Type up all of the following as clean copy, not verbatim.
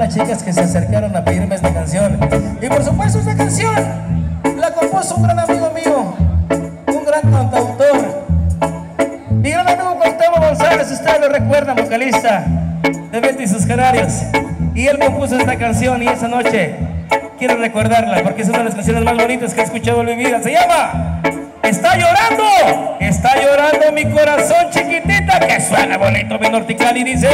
las chicas que se acercaron a pedirme esta canción. Y por supuesto esta canción la compuso un gran amigo mío, un gran cantautor, mi gran amigo Cortemo González, ustedes lo recuerdan, vocalista de Beto y sus Canarios. Y él compuso esta canción y esa noche quiero recordarla porque es una de las canciones más bonitas que he escuchado en mi vida. Se llama Está llorando mi corazón chiquitita, que suena bonito mi nortical y dice...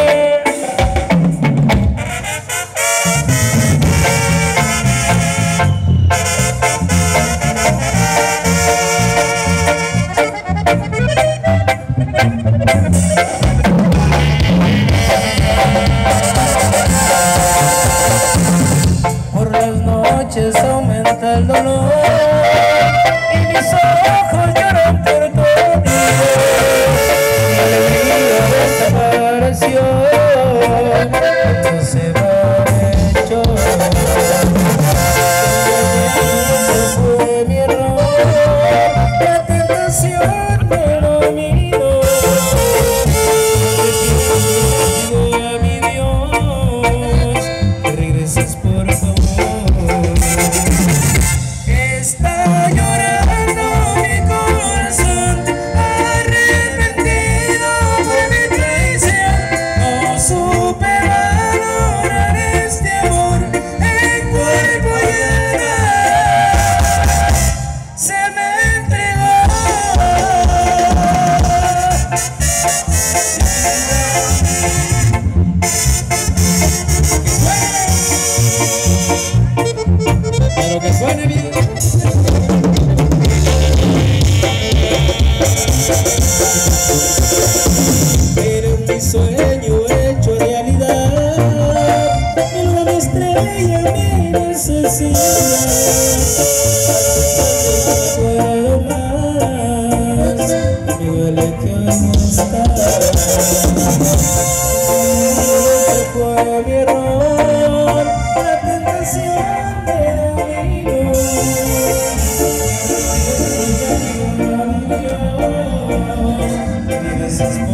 Por las noches aumenta el dolor y mis ojos lloran por todo. Mi alegría desapareció, esto se va hecho. Esto fue mi error, la tentación me dominó. Era mi sueño hecho realidad, era una estrella mi necesidad. No puedo más, me duele que no estás. Fue mi error, la tentación me dominó. This is